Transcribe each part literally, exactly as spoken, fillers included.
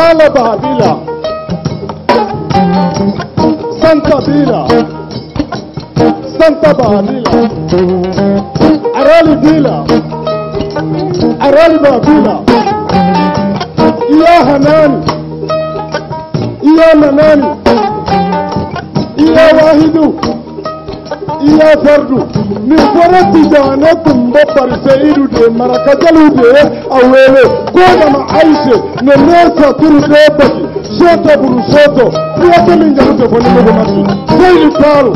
Hala Bahadila, Santa Bila, Santa Bahadila, Arali Bila, Arali Bahadila, Ya Hanani, Ya Manani, Ya Wahidu, Ya Fardu, Nifara Tijana Tumba Parisa Irude, Marakajalude, Awewe, Kona Maaiche, Nenesa Turudebaki, Shota Burusoto, Kuwata Linjalude Fonimego Masi, Zaili Paru.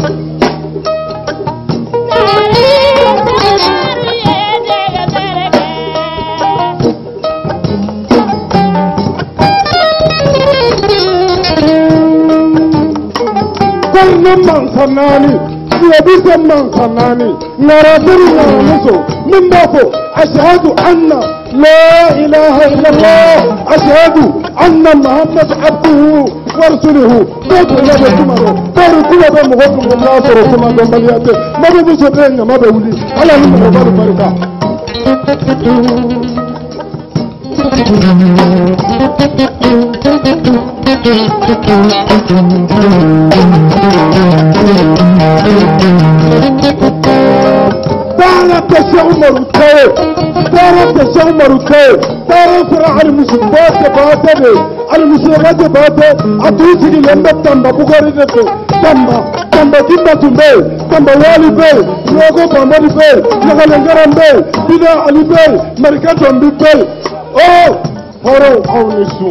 Zaili Mansanani, يبيت من خناني نرادرنا نسو من بافو أشهد أن لا إله إلا الله أشهد أن محمد عبده ورسوله بيت الله بسمره باركوا بمغفر الله ورسوله بملياته ما بمشترين ما بولي على هم مبارك باركا تعرف عمر الطيب تعرف عمر الطيب تعرف راح المسلمات باتني المسلمات باتت ادوسي لما تنبا بوغريتو تنبا تنبا جدا تنبا تنبا والي بي لوغو بامري بي لغلنجران بي بدا علي بي مركاتون بي او هورو او نسو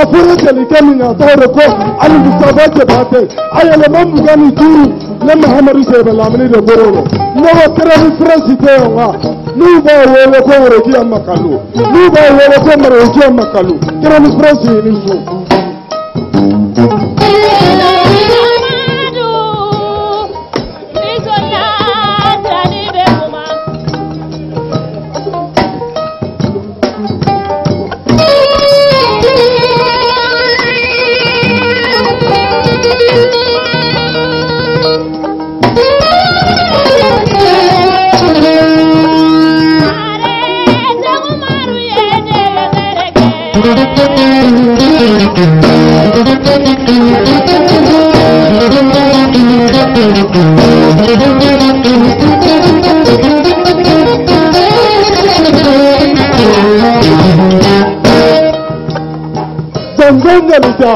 Apura Telecamina, Taroko, Alimustavacha Bate, Ayalaman Gani Turu, Lamahamari Sebalamini de Boro, Nova Terra Francitewa, Nuba Woloco Regia Macalu, Nuba Woloco Regia Macalu, Terra Francitewa.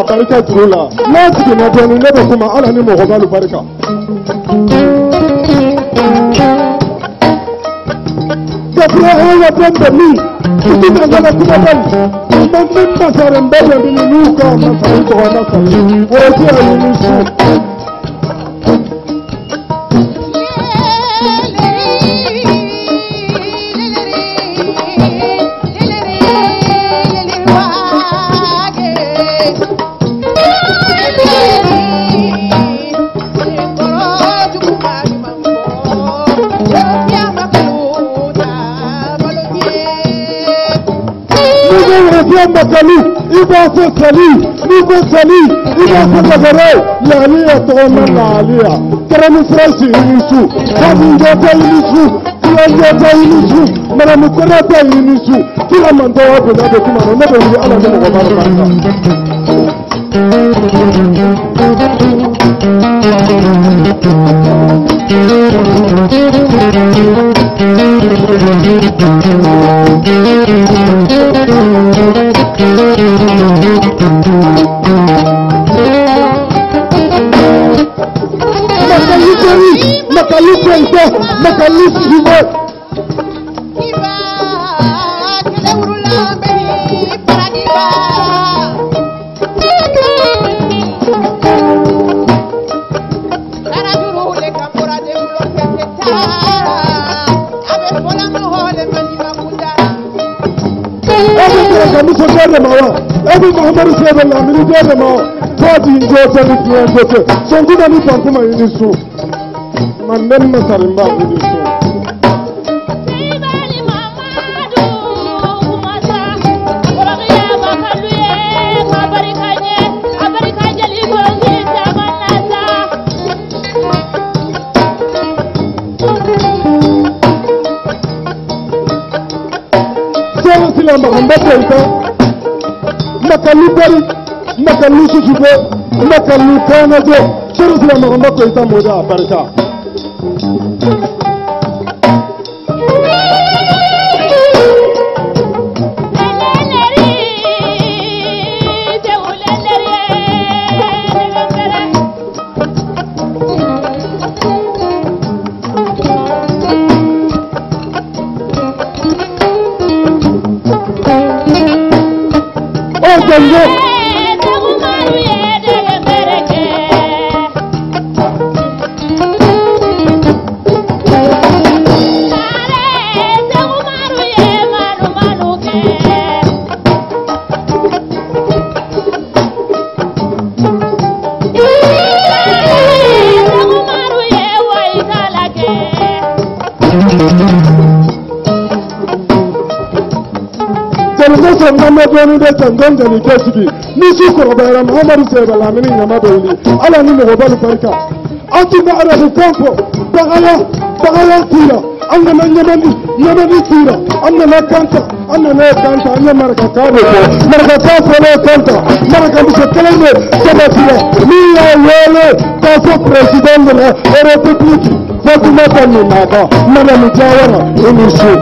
Barika turula na cikin madani na da kuma alani mu gobalu barika da fara ya tanda mi cikin da kuma ban mun mun basaran da da ni ka ma sai ko na sai ko ya ni su Iba Sali, Iba Sali, Iba Sali, Lalia Tona Lalia, Tramustrasi Inisu, Kamingata Inisu, Kiangata Inisu, Maramukurata Inisu, Kilamanta Abuna de Kumano, Nabo de Alabama Baraka. Makalif Hiba Hiba ma ¡Gracias! Ni da tangan da ni kasbi ni su korobara Muhammadu sallallahu alaihi wasallam ma dole ala ni mo balu barka ati ba arabu kanko ba ala ba ala tira an da nan yamani yamani tira an da kanta an da kanta an da marka ka ne ko marka ta so ne kanta marka bi se kala ne sama tira ni ya yele ta so president la republic fatima ta ni ma ba mana mu jawara ni su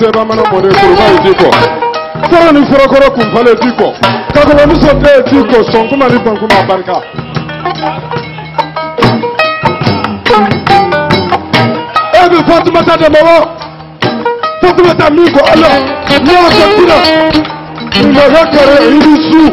Seba mano bore kuruba idiko toro ni forokoro kunfale idiko kakoba ni sote idiko sonkuma ni pankuma barka ebi Fatima ta de mawo Fatima ta mi ko ala ni o so tira ni mo yakare idisu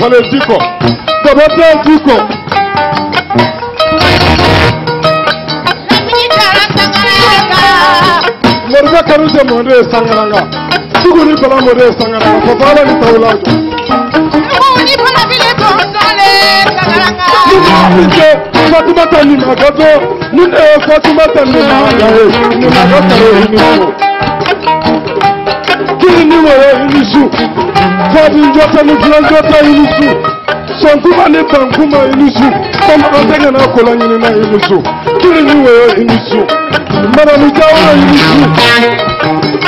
Vale, chico, te voy a chico. Morda Caruso Moré Sangaranga, Suguri para Moré Sangaranga, papá la Nitaula. Fatima Tani Magato, Nina Fatima Tani Magato, Nina Magato, Kini Niwa Inishu. Fadi njota ni njota ilusu Sankuma ni bankuma ilusu Sama antega na kolangini na ilusu Kili niweyo ilusu Mara nijawala ilusu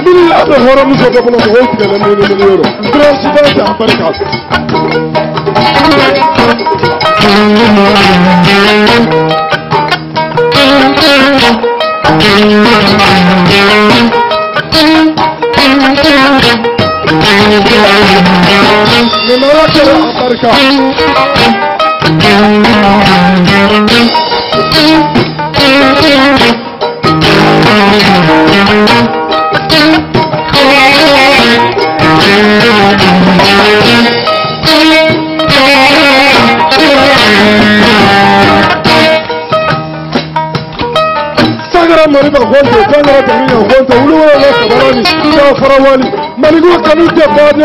Mili lado horo muso kapuna mwoti kala mwini mwini yoro Grazie dante amparikati America. America. farawali maligo kanu de bade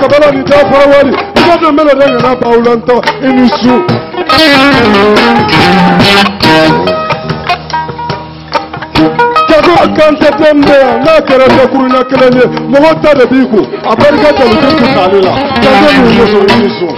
Kabala ni da farawali igodo melo denga na paulanto enisu jago kante tembe na kera takuru na kelene mohota de biku abarika to lutu kalila jago ni yeso enisu